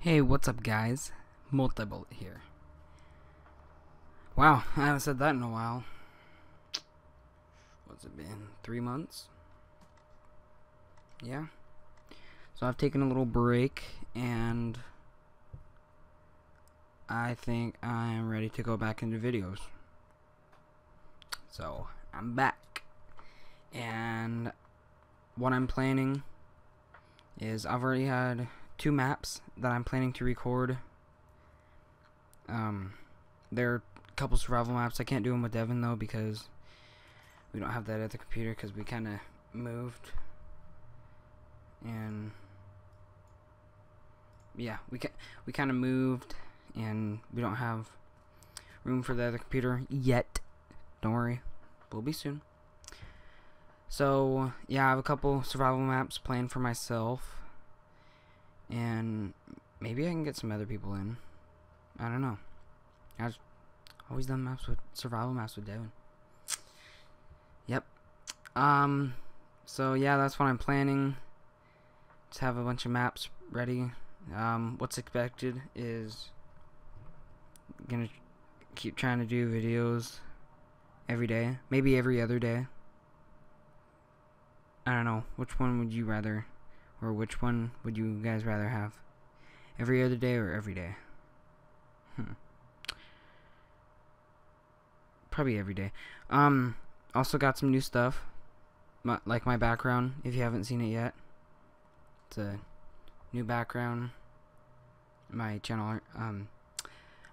Hey, what's up guys? Multibollet here. Wow, I haven't said that in a while. What's it been? 3 months? Yeah. So I've taken a little break and I think I'm ready to go back into videos. So I'm back. And what I'm planning is I've already had 2 maps that I'm planning to record. There are a couple survival maps. I can't do them with Devin though because we don't have that at the computer because we kind of moved, and yeah, we kind of moved and we don't have room for the other computer yet. Don't worry, we'll be soon. So yeah, I have a couple survival maps planned for myself. And maybe I can get some other people in. I don't know. I've always done survival maps with Devin. Yep. So yeah, that's what I'm planning. Just have a bunch of maps ready. What's expected is gonna keep trying to do videos every day, maybe every other day. I don't know. Which one would you rather? Or which one would you guys rather have? Every other day or every day? Probably every day. Also got some new stuff. Like my background, if you haven't seen it yet. It's a new background. My channel art.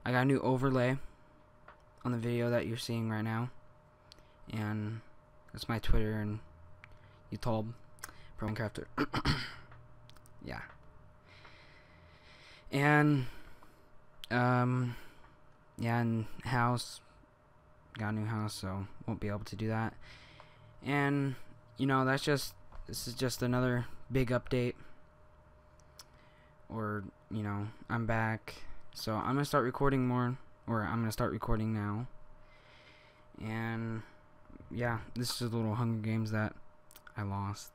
I got a new overlay on the video that you're seeing right now. And that's my Twitter and YouTube. Minecrafter. Yeah. And yeah, and house. Got a new house, so won't be able to do that. And you know, this is just another big update. Or, you know, I'm back. So I'm gonna start recording more, or I'm gonna start recording now. And yeah, this is a little Hunger Games that I lost.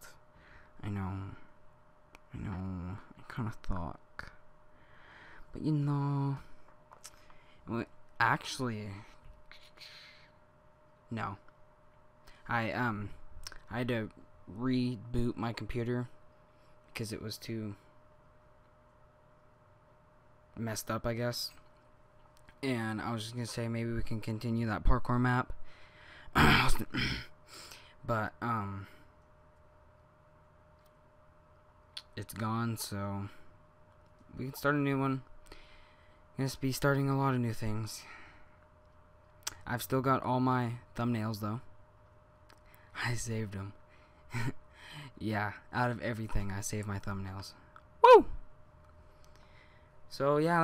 I know, I kind of thought, but you know, actually, no, I had to reboot my computer because it was too messed up, I guess, and I was just gonna say maybe we can continue that parkour map, but, it's gone, so we can start a new one. I'm gonna be starting a lot of new things. I've still got all my thumbnails though. I saved them. Yeah, out of everything, I saved my thumbnails. Woo! So yeah,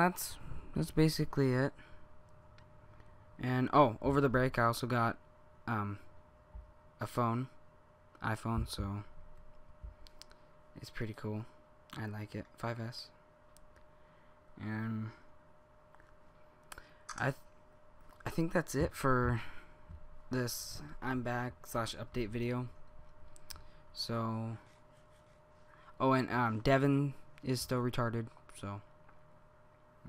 that's basically it. And oh, over the break, I also got a phone, iPhone, so. It's pretty cool. I like it. 5S. And I think that's it for this I'm back / update video. So, oh, and Devin is still retarded, so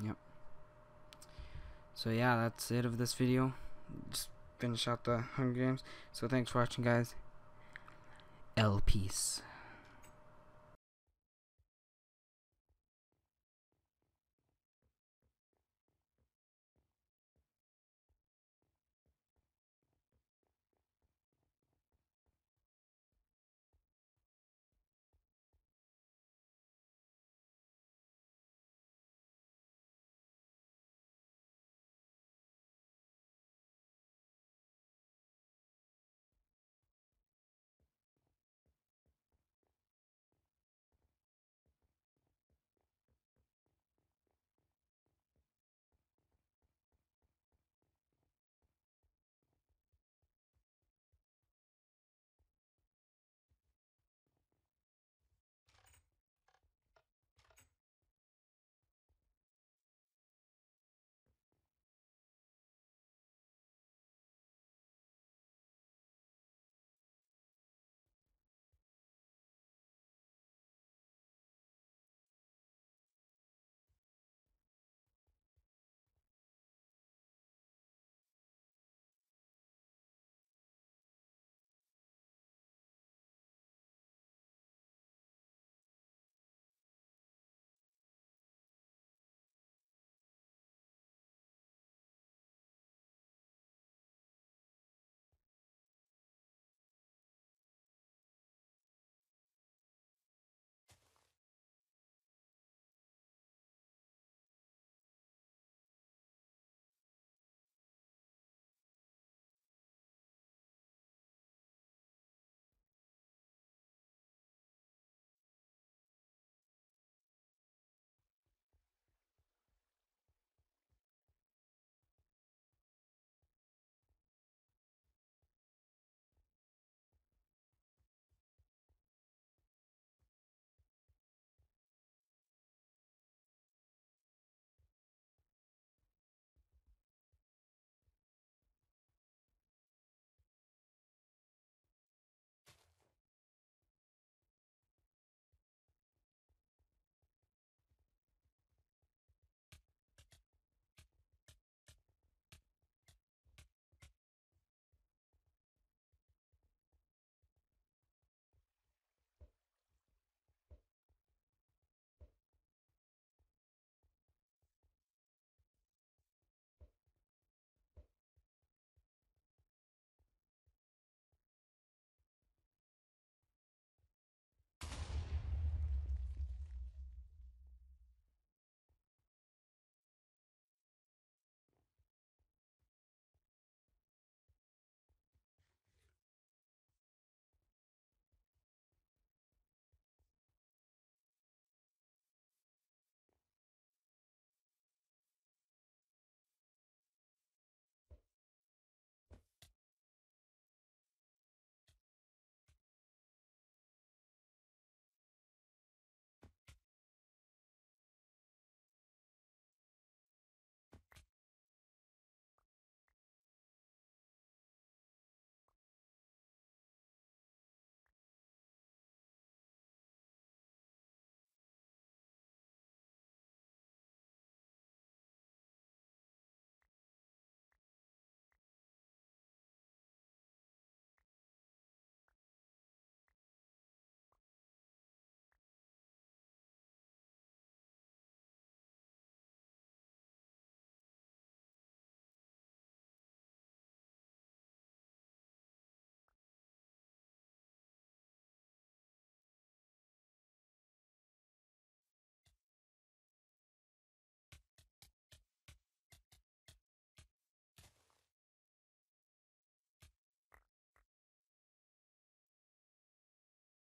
yep. So yeah, that's it of this video. Just finish out the Hunger Games. So thanks for watching guys. Peace.